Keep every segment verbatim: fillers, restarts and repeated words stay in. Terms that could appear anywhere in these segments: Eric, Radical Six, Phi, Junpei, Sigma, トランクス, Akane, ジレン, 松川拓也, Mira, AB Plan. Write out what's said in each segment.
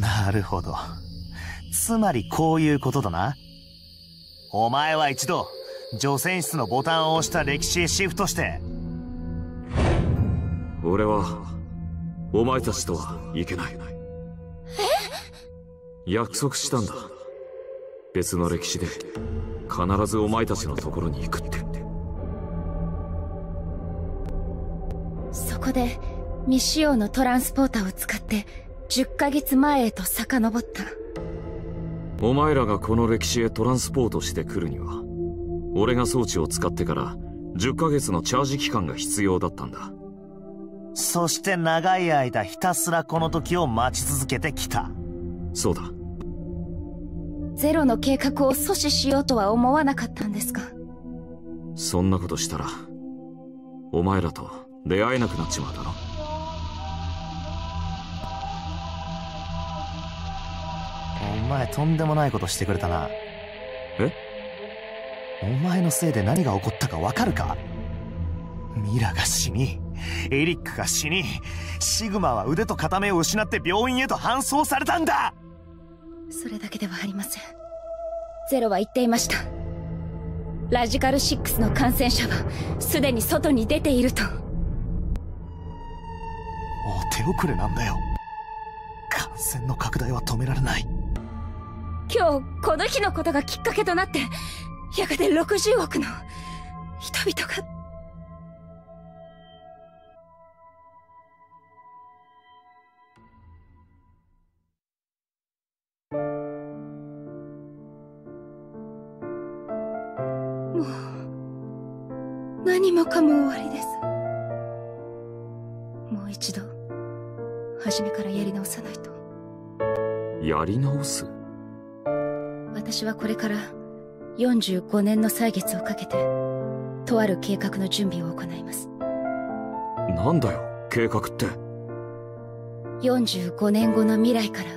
なるほど。つまりこういうことだな。お前は一度除染室のボタンを押した歴史へシフトして。俺はお前たちとはいけない。え？約束したんだ。別の歴史で必ずお前たちのところに行くって。そこで未使用のトランスポーターを使ってじゅっかげつまえへと遡った。お前らがこの歴史へトランスポートしてくるには、俺が装置を使ってからじゅっかげつのチャージ期間が必要だったんだ。そして長い間ひたすらこの時を待ち続けてきた。そうだ。ゼロの計画を阻止しようとは思わなかったんですか？そんなことしたらお前らと出会えなくなっちまうだろ。お前とんでもないことしてくれたな。え？お前のせいで何が起こったか分かるか？ミラが死に、エリックが死に、シグマは腕と片目を失って病院へと搬送されたんだ。それだけではありません。ゼロは言っていました。ラジカルろくの感染者はすでに外に出ていると。もう手遅れなんだよ。感染の拡大は止められない。今日この日のことがきっかけとなって、やがてろくじゅうおくの人々が。かも終わりです。もう一度初めからやり直さないと。やり直す？私はこれからよんじゅうごねんの歳月をかけてとある計画の準備を行います。なんだよ計画って。よんじゅうごねんごの未来から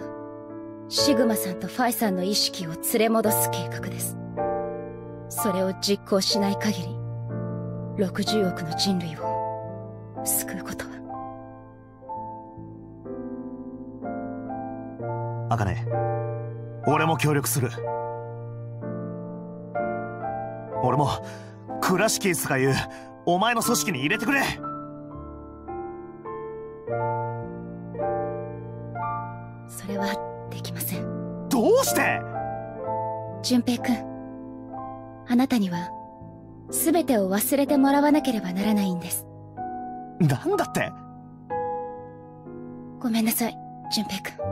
シグマさんとファイさんの意識を連れ戻す計画です。それを実行しない限りろくじゅうおくの人類を救うことは。アカネ、俺も協力する。俺もクラシキースが言うお前の組織に入れてくれ。それはできません。どうして？純平君、あなたにはすべてを忘れてもらわなければならないんです。なんだって？ごめんなさい、純平くん。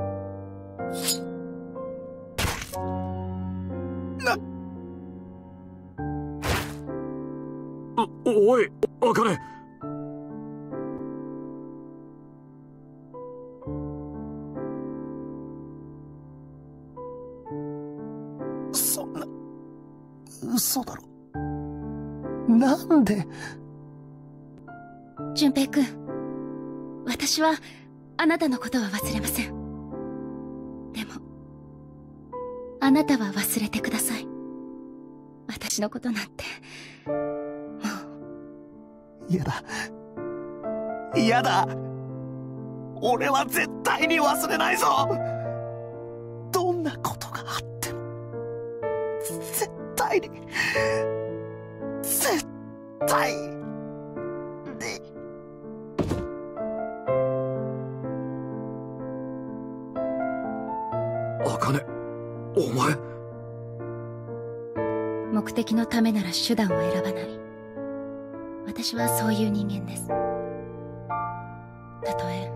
なっ、お、おい、あかね。そんな、嘘だろ。なんで？純平くん、私はあなたのことは忘れません。でも、あなたは忘れてください。私のことなんて、もう。嫌だ。嫌だ。俺は絶対に忘れないぞ。どんなことがあっても、絶対に。絶対に。あかね、お前。目的のためなら手段を選ばない。私はそういう人間です。たとえ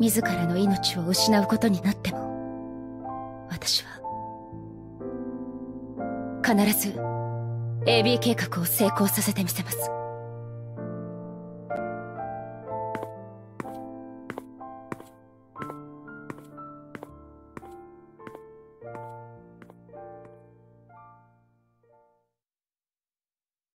自らの命を失うことになっても、私は必ずエービー計画を成功させてみせます。